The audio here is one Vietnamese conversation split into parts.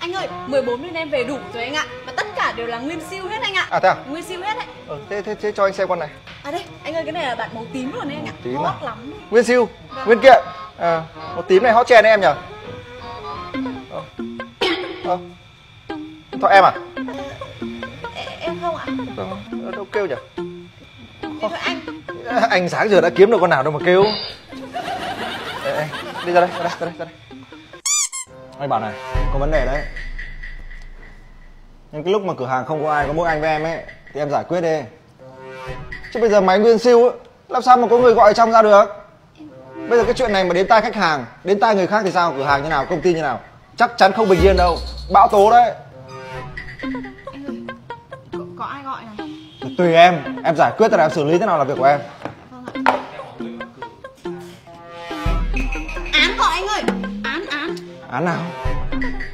Anh ơi, 14 viên em về đủ rồi anh ạ. Mà tất cả đều là nguyên siêu hết anh ạ. À thế à? Nguyên siêu hết đấy. Thế cho anh xem con này. À đây, anh ơi, cái này là bạn màu tím luôn đấy anh ạ. Tím hot à? Lắm. Nguyên siêu, vâng. Nguyên kiện. À, màu tím này hot trend em nhỉ? Thôi em à? Em không ạ. Đâu kêu nhỉ? Thôi anh. Anh sáng giờ đã kiếm được con nào đâu mà kêu. Đi ra đây, ra đây, ra đây, ra đây. Anh bảo này, có vấn đề đấy. Nhưng cái lúc mà cửa hàng không có ai, có mỗi anh với em ấy, thì em giải quyết đi. Chứ bây giờ máy nguyên siêu ấy, làm sao mà có người gọi trong ra được. Bây giờ cái chuyện này mà đến tai khách hàng, đến tai người khác thì sao? Cửa hàng như nào, công ty như nào, chắc chắn không bình yên đâu. Bão tố đấy. Anh ơi, có ai gọi này? Tùy em giải quyết rồi em xử lý thế nào là việc của em. Án gọi anh ơi. Án nào?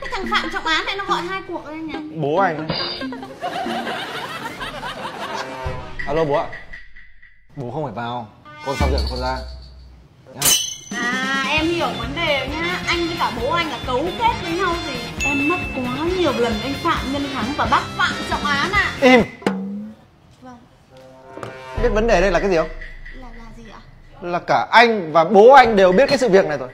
Cái thằng Phạm Trọng Án này nó gọi 2 cuộc anh nhỉ? Bố anh. Alo bố ạ. Bố không phải vào, con xong việc con ra. À em hiểu vấn đề nhá. Anh với cả bố anh là cấu kết với nhau gì? Em mất quá nhiều lần anh Phạm Nhân Thắng và bác Phạm Trọng Án ạ. Im. Vâng. Biết vấn đề đây là cái gì không? Là gì ạ? Là cả anh và bố anh đều biết cái sự việc này rồi.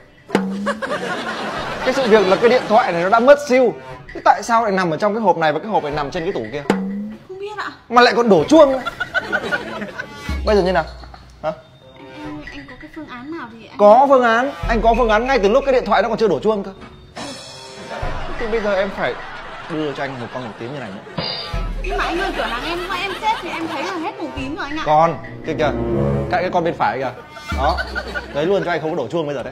Cái sự việc là cái điện thoại này nó đã mất siêu. Thế tại sao lại nằm ở trong cái hộp này và cái hộp này nằm trên cái tủ kia? Không biết ạ. Mà lại còn đổ chuông. Bây giờ như nào? Hả? Anh có cái phương án nào thì anh... Có phương án. Anh có phương án ngay từ lúc cái điện thoại nó còn chưa đổ chuông cơ. Thế bây giờ em phải đưa cho anh một con màu tím như này nữa. Nhưng mà anh ơi, cửa hàng em mà em xếp thì em thấy là hết màu tím rồi anh ạ. Còn, kìa kìa, cạnh cái con bên phải kìa. Đó, đấy luôn cho anh không có đổ chuông bây giờ đấy.